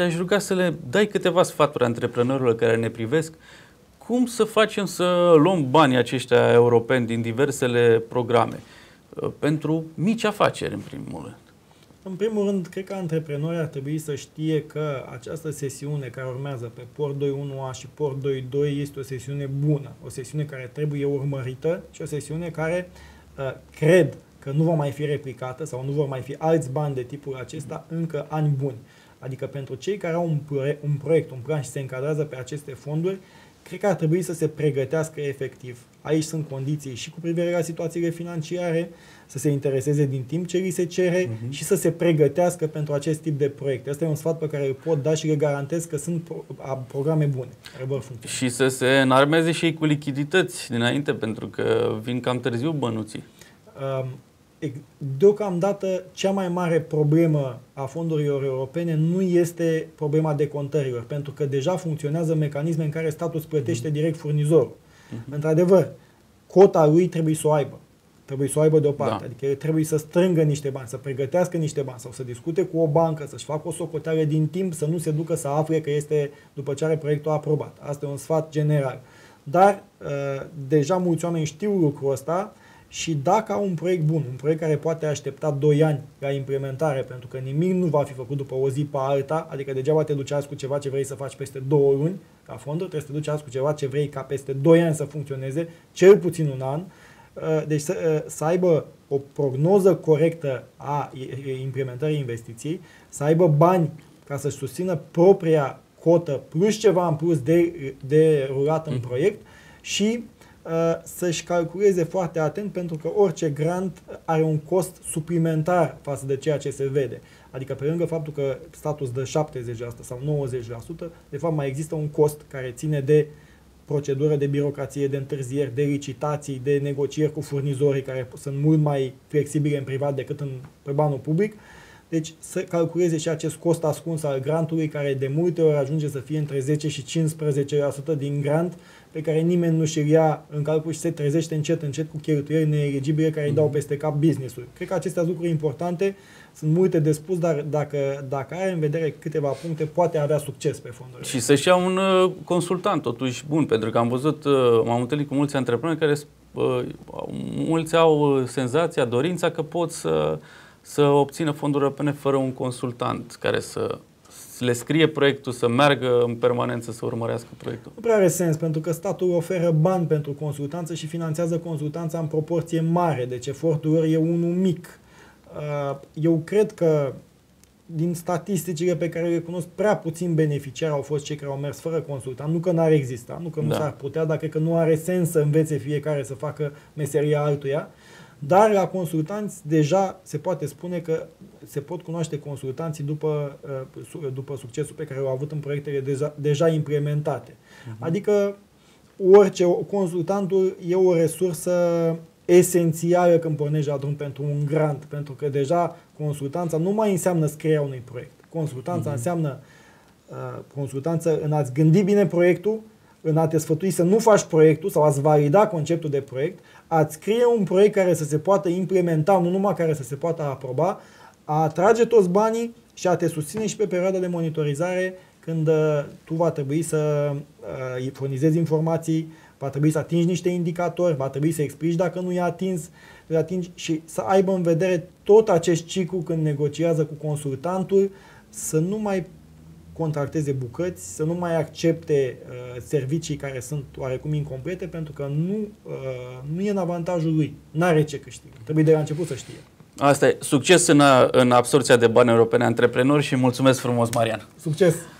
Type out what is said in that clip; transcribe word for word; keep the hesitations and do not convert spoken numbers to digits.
te-aș ruga să le dai câteva sfaturi antreprenorilor care ne privesc. Cum să facem să luăm banii aceștia europeni din diversele programe? Pentru mici afaceri, în primul rând. În primul rând, cred că antreprenorii ar trebui să știe că această sesiune care urmează pe Port douăzeci și unu A și Port douăzeci și doi este o sesiune bună, o sesiune care trebuie urmărită și o sesiune care uh, cred că nu va mai fi replicată sau nu vor mai fi alți bani de tipul acesta încă ani buni. Adică pentru cei care au un, pre, un proiect, un plan și se încadrează pe aceste fonduri, cred că ar trebui să se pregătească efectiv. Aici sunt condiții și cu privire la situațiile financiare, să se intereseze din timp ce li se cere uh-huh. și să se pregătească pentru acest tip de proiecte. Asta e un sfat pe care îl pot da și le garantez că sunt pro programe bune, care vor funcționa. Și să se înarmeze și ei cu lichidități dinainte, pentru că vin cam târziu bănuții. Um, Deocamdată, cea mai mare problemă a fondurilor europene nu este problema decontărilor, pentru că deja funcționează mecanisme în care statul plătește mm. direct furnizorul. Mm-hmm. Într-adevăr, cota lui trebuie să o aibă. Trebuie să o aibă deoparte. Da. Adică el trebuie să strângă niște bani, să pregătească niște bani sau să discute cu o bancă, să-și facă o socoteală din timp, să nu se ducă să afle că este după ce are proiectul aprobat. Asta e un sfat general. Dar uh, deja mulți oameni știu lucrul ăsta. Și dacă au un proiect bun, un proiect care poate aștepta doi ani la implementare, pentru că nimic nu va fi făcut după o zi pe alta, adică degeaba te duci azi cu ceva ce vrei să faci peste două luni ca fonduri, trebuie să te duci azi cu ceva ce vrei ca peste doi ani să funcționeze, cel puțin un an, deci să, să aibă o prognoză corectă a implementării investiției, să aibă bani ca să-și susțină propria cotă plus ceva în plus de, de rulat în proiect și să-și calculeze foarte atent, pentru că orice grant are un cost suplimentar față de ceea ce se vede. Adică pe lângă faptul că status dă șaptezeci la sută sau nouăzeci la sută, de fapt mai există un cost care ține de procedură, de birocrație, de întârzieri, de licitații, de negocieri cu furnizorii care sunt mult mai flexibile în privat decât în, pe banul public. Deci să calculeze și acest cost ascuns al grantului, care de multe ori ajunge să fie între zece și cincisprezece la sută din grant, pe care nimeni nu și-l ia în calcul și se trezește încet, încet cu cheltuieli neeligibile care îi dau peste cap business-ul. Cred că acestea sunt lucruri importante, sunt multe de spus, dar dacă, dacă are în vedere câteva puncte, poate avea succes pe fondurile. Și să-și ia un uh, consultant totuși bun, pentru că am văzut, uh, m-am întâlnit cu mulți antreprenori care uh, mulți au senzația, dorința că pot să să obțină fonduri europene fără un consultant care să le scrie proiectul, să meargă în permanență să urmărească proiectul. Nu prea are sens, pentru că statul oferă bani pentru consultanță și finanțează consultanța în proporție mare, deci efortul lor e unul mic. Eu cred că din statisticile pe care le cunosc, prea puțin beneficiari au fost cei care au mers fără consultant. Nu că n-ar exista, nu că nu da. s-ar putea, dar cred că nu are sens să învețe fiecare să facă meseria altuia. Dar la consultanți deja se poate spune că se pot cunoaște consultanții după, după succesul pe care l-au avut în proiectele deja, deja implementate. Uh-huh. Adică orice, consultantul e o resursă esențială când pornești la drum pentru un grant, pentru că deja consultanța nu mai înseamnă scrierea unui proiect. Consultanța uh-huh. înseamnă uh, consultanță în a-ți gândi bine proiectul, în a te sfătui să nu faci proiectul sau a-ți valida conceptul de proiect, a-ți scrie un proiect care să se poată implementa, nu numai care să se poată aproba, a atrage toți banii și a te susține și pe perioada de monitorizare, când uh, tu va trebui să uh, furnizezi informații, va trebui să atingi niște indicatori, va trebui să explici dacă nu i-a atins, îi atingi și să aibă în vedere tot acest ciclu când negociază cu consultantul, să nu mai contracteze bucăți, să nu mai accepte uh, servicii care sunt oarecum incomplete, pentru că nu, uh, nu e în avantajul lui. N-are ce câștiga. Trebuie de la început să știe. Asta e. Succes în, în absorbția de bani europene antreprenori și mulțumesc frumos, Marian. Succes!